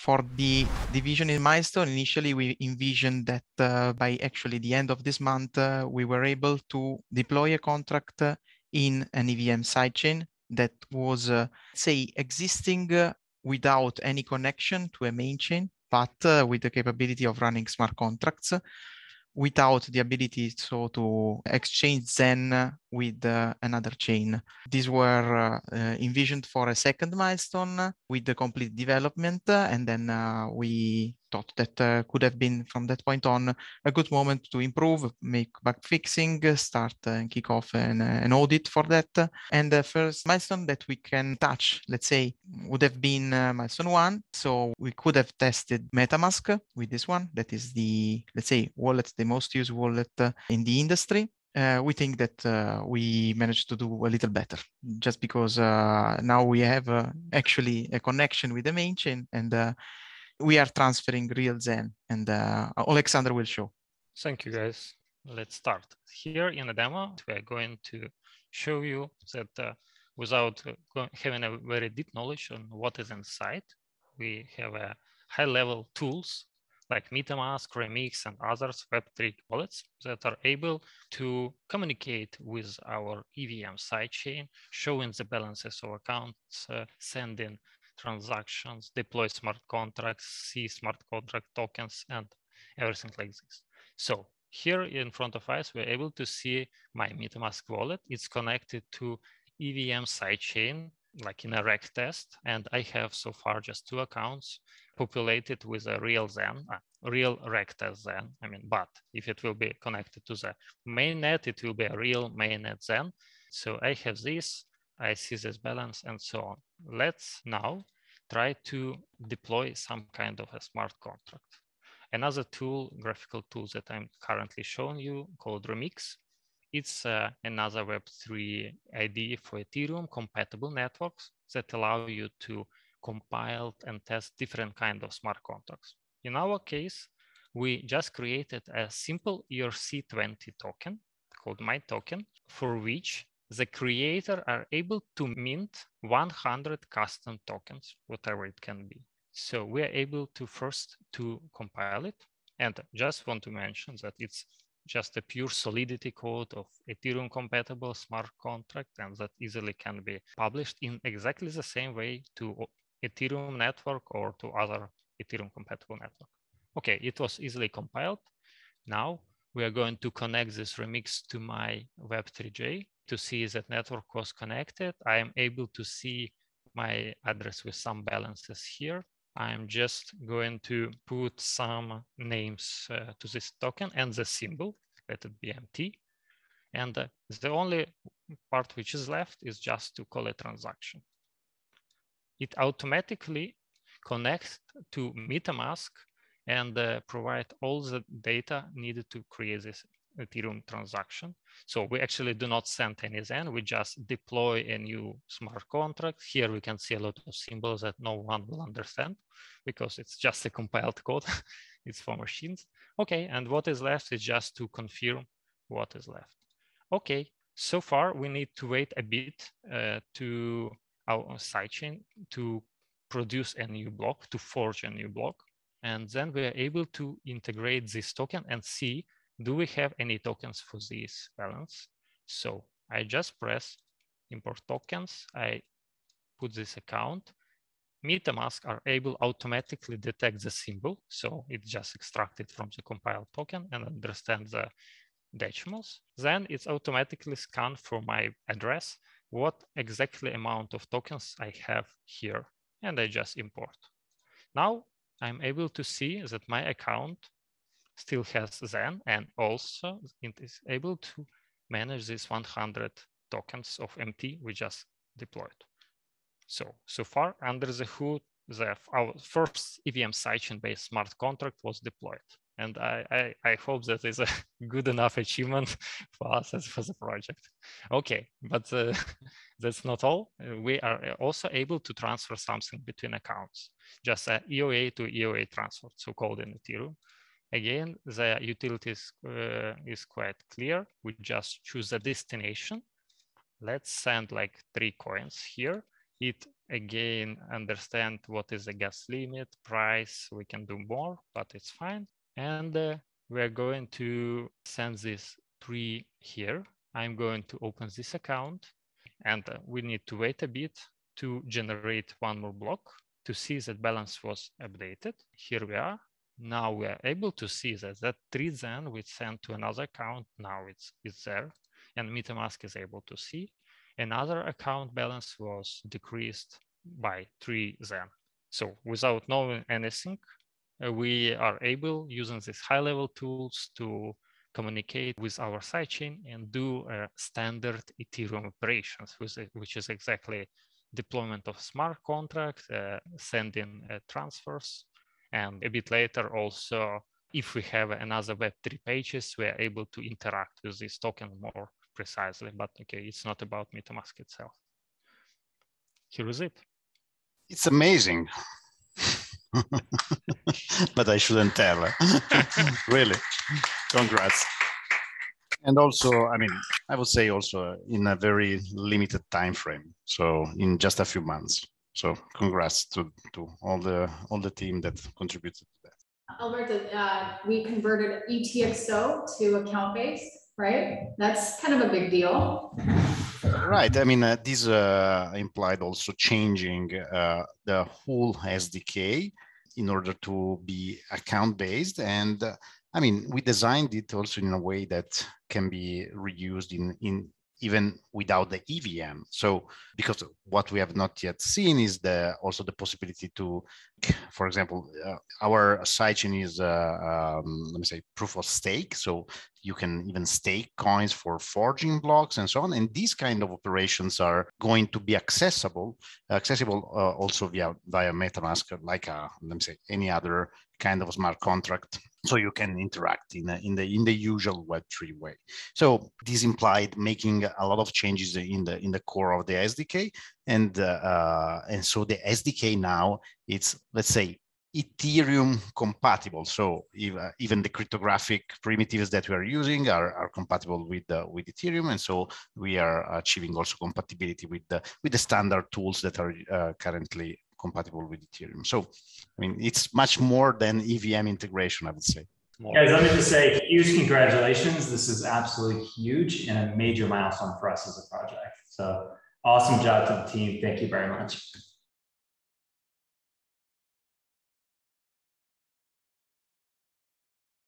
for the division in milestone, initially we envisioned that by actually the end of this month, we were able to deploy a contract in an EVM sidechain that was, say, existing without any connection to a main chain, but with the capability of running smart contracts, without the ability to exchange ZEN with another chain. These were envisioned for a second milestone with the complete development, and then we thought that could have been, from that point on, a good moment to improve, make bug fixing, start and kick off an audit for that. And the first milestone that we can touch, let's say, would have been milestone 1. So we could have tested MetaMask with this one. That is the, let's say, wallet, the most used wallet in the industry. We think that we managed to do a little better, just because now we have actually a connection with the main chain, and we are transferring real Zen, and Oleksandr will show. Thank you, guys. Let's start. Here in the demo, we are going to show you that without having a very deep knowledge on what is inside, we have a high-level tools like MetaMask, Remix, and others Web3 wallets that are able to communicate with our EVM sidechain, showing the balances of accounts, sending transactions, deploy smart contracts, see smart contract tokens, and everything like this. So here in front of us, we're able to see my MetaMask wallet. It's connected to EVM sidechain, like in a reg test. And I have so far just 2 accounts populated with a real Zen, real reg test Zen. I mean, but if it will be connected to the mainnet, it will be a real mainnet Zen. So I have this. I see this balance and so on. Let's now try to deploy some kind of a smart contract. Another tool, graphical tool that I'm currently showing you called Remix. It's another Web3 IDE for Ethereum compatible networks that allow you to compile and test different kinds of smart contracts. In our case, we just created a simple ERC20 token called MyToken, for which the creator are able to mint 100 custom tokens, whatever it can be. So we are able to first to compile it. And just want to mention that it's just a pure Solidity code of Ethereum compatible smart contract, and that easily can be published in exactly the same way to Ethereum network or to other Ethereum compatible network. Okay, it was easily compiled. Now we are going to connect this Remix to my Web3J. To see that network was connected, I am able to see my address with some balances here. I'm just going to put some names to this token and the symbol, let it be MT. And the only part which is left is just to call a transaction. It automatically connects to MetaMask and provide all the data needed to create this Ethereum transaction. So we actually do not send any Zen, we just deploy a new smart contract. Here we can see a lot of symbols that no one will understand because it's just a compiled code. It's for machines. Okay, and what is left is just to confirm what is left. Okay, so far we need to wait a bit to our sidechain to produce a new block, to forge a new block. And then we are able to integrate this token and see, do we have any tokens for this balance? So I just press import tokens. I put this account. MetaMask are able automatically detect the symbol. So it just extracted from the compiled token and understand the decimals. Then it's automatically scanned for my address, what exactly amount of tokens I have here. And I just import. Now I'm able to see that my account still has Zen, and also it is able to manage these 100 tokens of MT we just deployed. So far, under the hood, our first EVM sidechain-based smart contract was deployed. And I hope that is a good enough achievement for us as for the project. Okay, but that's not all. We are also able to transfer something between accounts, just an EOA to EOA transfer, so-called in Ethereum. Again, the utilities is quite clear. We just choose a destination. Let's send like 3 coins here. it again understand what is the gas limit, price. We can do more, but it's fine. And we're going to send this tree here. I'm going to open this account, and we need to wait a bit to generate one more block to see that balance was updated. Here we are. Now we are able to see that that tree Zen we sent to another account. Now it's there, and MetaMask is able to see another account balance was decreased by 3 Zen. So without knowing anything, we are able, using these high-level tools, to communicate with our sidechain and do standard Ethereum operations, which is exactly deployment of smart contracts, sending transfers, and a bit later also, if we have another Web3 pages, we are able to interact with this token more precisely. But okay, it's not about MetaMask itself. Here is it. It's amazing. But I shouldn't tell. Really, congrats. And also, I mean, I would say also in a very limited time frame, so in just a few months. So congrats to all the team that contributed to that. Alberto, we converted ETFSO to account-based, right? That's kind of a big deal. Right. I mean, this implied also changing the whole SDK in order to be account-based. And I mean, we designed it also in a way that can be reused in even without the EVM. So, because what we have not yet seen is also the possibility to, for example, our sidechain is, let me say, proof of stake. So you can even stake coins for forging blocks and so on. And these kind of operations are going to be accessible also via MetaMask, like let me say, any other kind of smart contract. So you can interact in the usual Web3 way. So this implied making a lot of changes in the core of the SDK, and so the SDK now it's, let's say, Ethereum compatible. So even the cryptographic primitives that we are using are compatible with Ethereum, and so we are achieving also compatibility with the standard tools that are currently compatible with Ethereum. So, I mean, it's much more than EVM integration, I would say. Guys, let me just say huge congratulations. This is absolutely huge and a major milestone for us as a project. So awesome job to the team. Thank you very much.